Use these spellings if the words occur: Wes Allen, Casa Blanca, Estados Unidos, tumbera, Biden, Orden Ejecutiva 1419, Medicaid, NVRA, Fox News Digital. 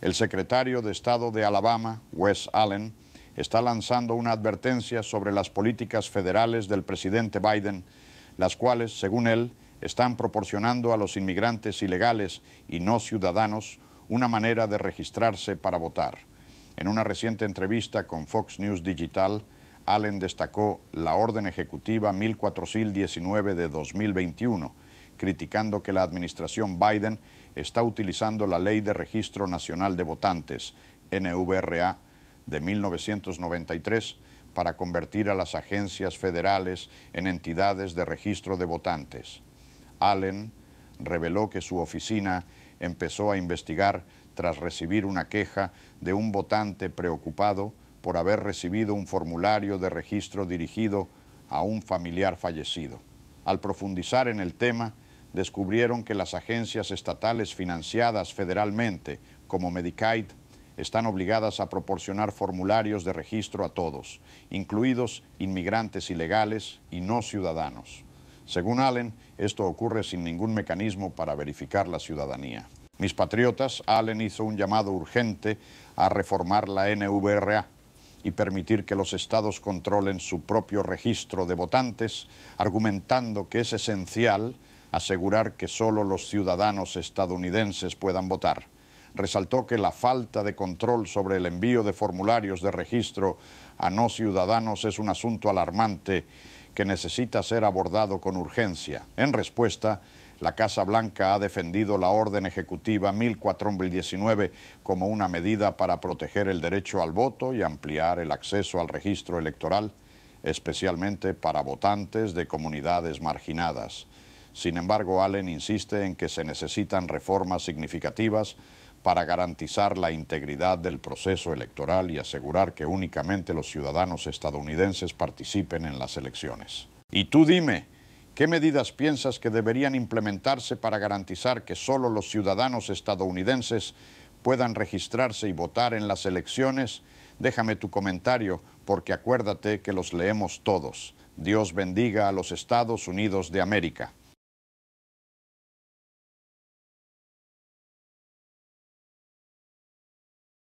El secretario de Estado de Alabama, Wes Allen, está lanzando una advertencia sobre las políticas federales del presidente Biden, las cuales, según él, están proporcionando a los inmigrantes ilegales y no ciudadanos una manera de registrarse para votar. En una reciente entrevista con Fox News Digital, Allen destacó la Orden Ejecutiva 1419 de 2021, criticando que la administración Biden está utilizando la Ley de Registro Nacional de Votantes, NVRA, de 1993, para convertir a las agencias federales en entidades de registro de votantes. Allen reveló que su oficina empezó a investigar tras recibir una queja de un votante preocupado por haber recibido un formulario de registro dirigido a un familiar fallecido. Al profundizar en el tema, descubrieron que las agencias estatales financiadas federalmente, como Medicaid, están obligadas a proporcionar formularios de registro a todos, incluidos inmigrantes ilegales y no ciudadanos. Según Allen, esto ocurre sin ningún mecanismo para verificar la ciudadanía. Mis patriotas, Allen hizo un llamado urgente a reformar la NVRA y permitir que los estados controlen su propio registro de votantes, argumentando que es esencial asegurar que solo los ciudadanos estadounidenses puedan votar. Resaltó que la falta de control sobre el envío de formularios de registro a no ciudadanos es un asunto alarmante que necesita ser abordado con urgencia. En respuesta, la Casa Blanca ha defendido la Orden Ejecutiva 1419 como una medida para proteger el derecho al voto y ampliar el acceso al registro electoral, especialmente para votantes de comunidades marginadas. Sin embargo, Allen insiste en que se necesitan reformas significativas para garantizar la integridad del proceso electoral y asegurar que únicamente los ciudadanos estadounidenses participen en las elecciones. Y tú dime, ¿qué medidas piensas que deberían implementarse para garantizar que solo los ciudadanos estadounidenses puedan registrarse y votar en las elecciones? Déjame tu comentario, porque acuérdate que los leemos todos. Dios bendiga a los Estados Unidos de América.